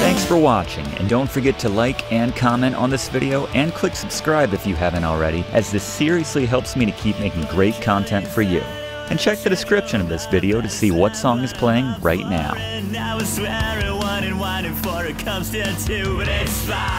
Thanks for watching, and don't forget to like and comment on this video and click subscribe if you haven't already, as this seriously helps me to keep making great content for you. And check the description of this video to see what song is playing right now. I was swearing one and one and four, it comes to two, but it's five.